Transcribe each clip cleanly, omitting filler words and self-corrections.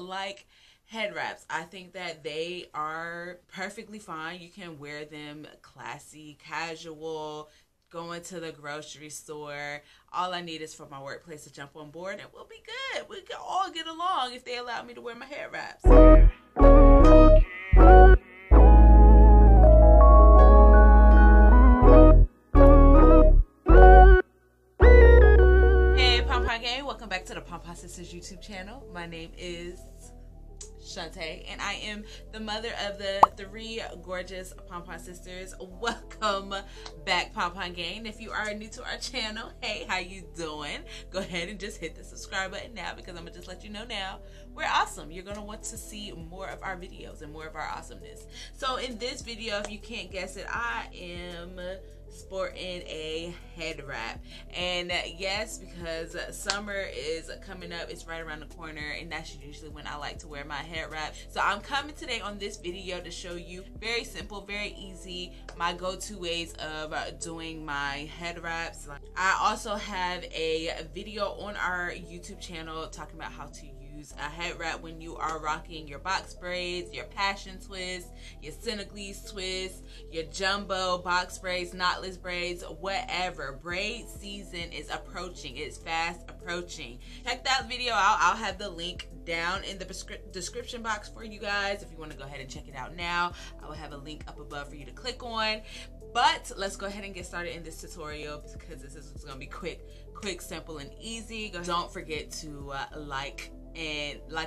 like head wraps. I think that they are perfectly fine. You can wear them classy, casual, going to the grocery store. All I need is for my workplace to jump on board and we'll be good. We can all get along if they allow me to wear my head wraps. Hey, PonPon Gang, welcome back to the PonPon Sisters YouTube channel. My name is Shantae, and I am the mother of the three gorgeous PonPon sisters. Welcome back, PonPon Gang. If you are new to our channel, hey, how you doing? Go ahead and just hit the subscribe button now, because I'm gonna just let you know now, we're awesome. You're gonna want to see more of our videos and more of our awesomeness. So in this video, if you can't guess it, I am sporting a head wrap. And yes, because summer is coming up, it's right around the corner, and that's usually when I like to wear my head wrap. So I'm coming today on this video to show you very simple, very easy, my go-to ways of doing my head wraps. I also have a video on our YouTube channel talking about how to use a head wrap when you are rocking your box braids, your passion twist, your Senegalese twist, your jumbo box braids, knotless braids, whatever. Braid season is approaching. It's fast approaching. Check that video out. I'll have the link down in the description box for you guys if you want to go ahead and check it out now. I will have a link up above for you to click on. But let's go ahead and get started in this tutorial, because this is going to be quick, simple, and easy. Don't forget to like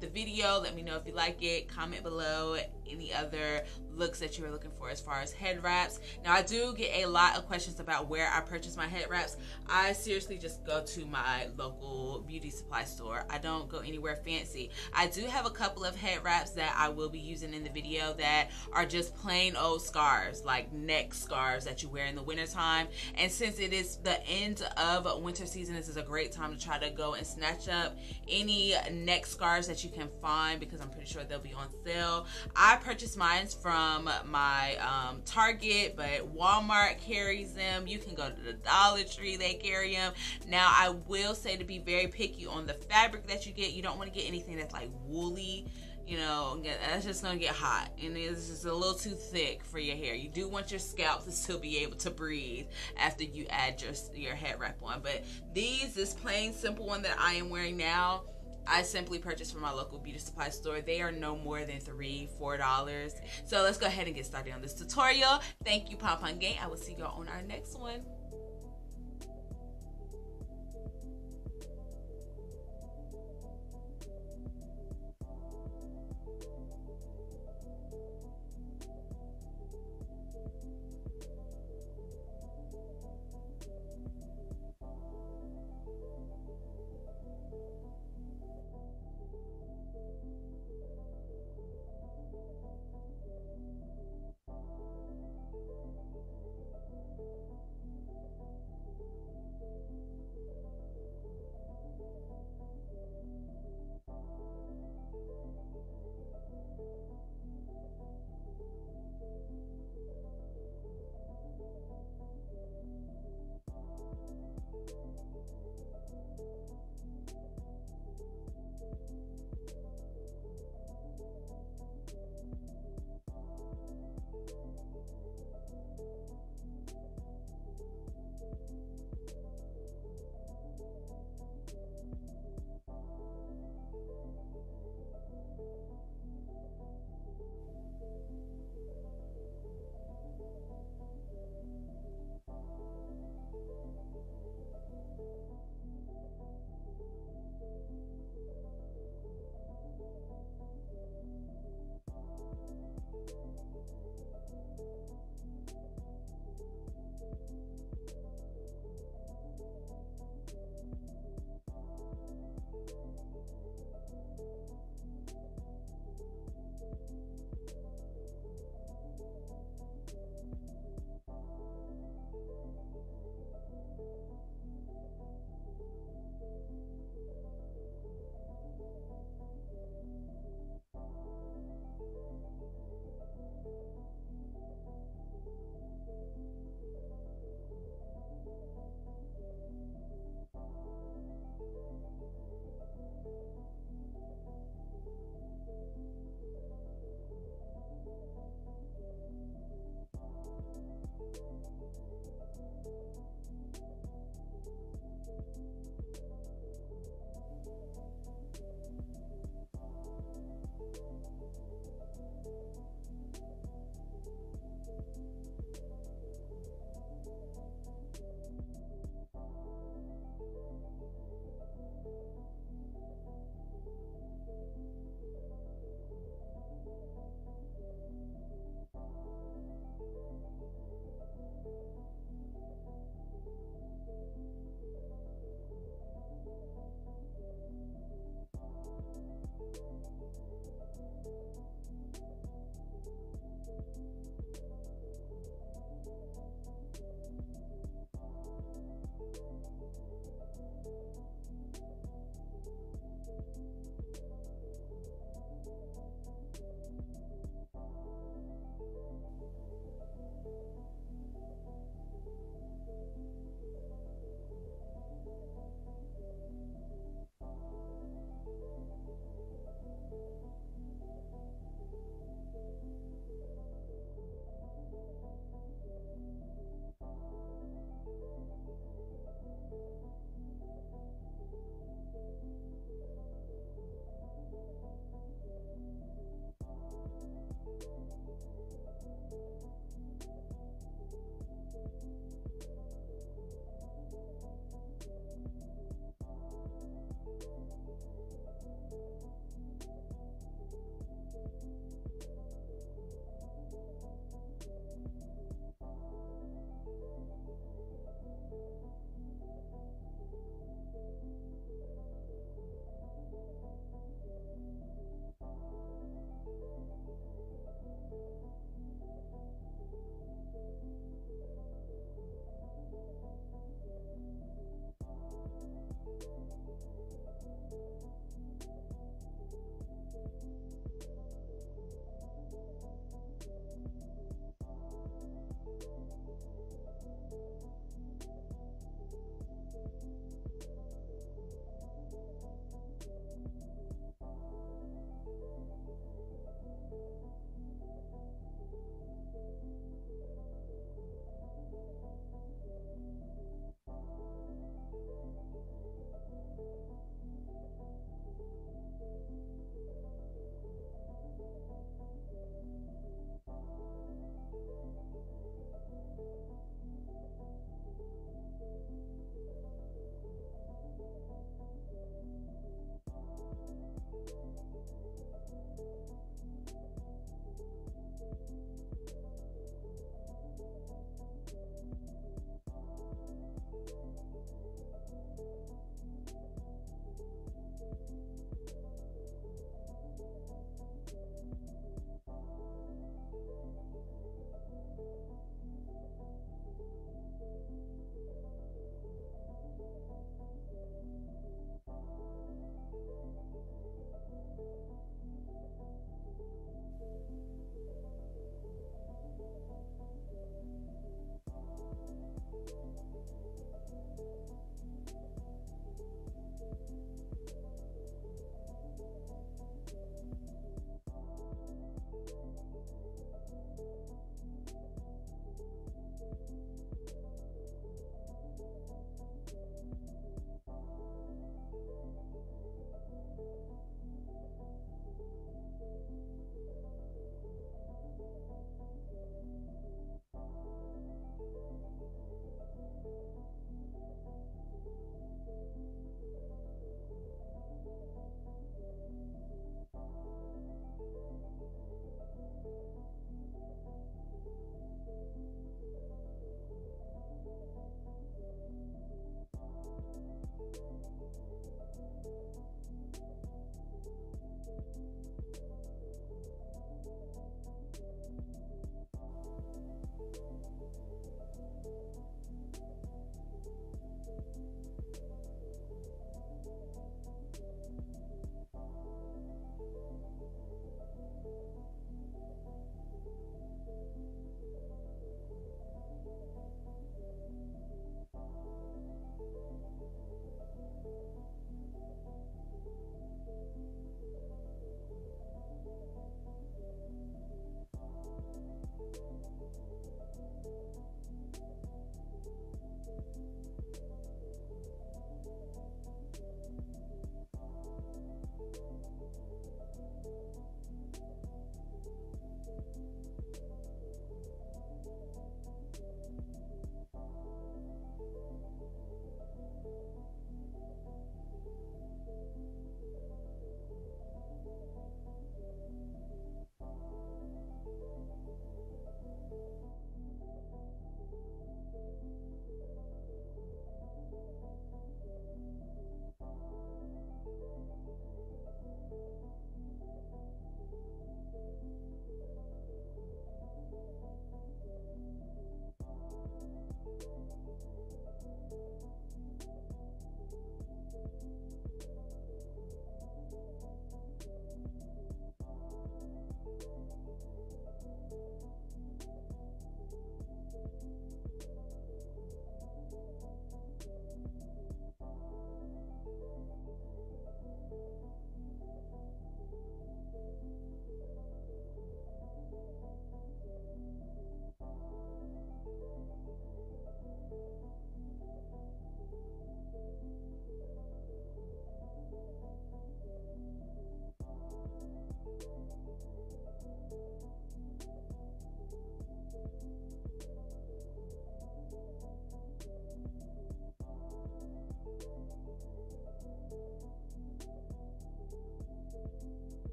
the video. Let me know if you like it. Comment below any other looks that you're looking for as far as head wraps. Now, I do get a lot of questions about where I purchase my head wraps. I seriously just go to my local beauty supply store. I don't go anywhere fancy. I do have a couple of head wraps that I will be using in the video that are just plain old scarves, like neck scarves that you wear in the winter time. And since it is the end of winter season, this is a great time to try to go and snatch up any neck scarves that you can find, because I'm pretty sure they'll be on sale. I purchased mine from my Target, but Walmart carries them. You can go to the Dollar Tree, they carry them. Now, I will say to be very picky on the fabric that you get. You don't want to get anything that's like woolly, you know, that's just gonna get hot and it's just a little too thick for your hair. You do want your scalp to still be able to breathe after you add your head wrap on. But this plain simple one that I am wearing now, I simply purchased from my local beauty supply store. They are no more than $3–4. So let's go ahead and get started on this tutorial. Thank you, PonPon Gang. I will see y'all on our next one.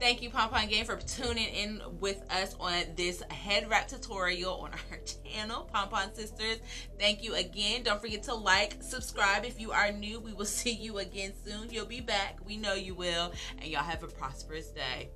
Thank you, PonPon Gang, for tuning in with us on this head wrap tutorial on our channel, PonPon Sisters. Thank you again. Don't forget to like, subscribe if you are new. We will see you again soon. You'll be back. We know you will. And y'all have a prosperous day.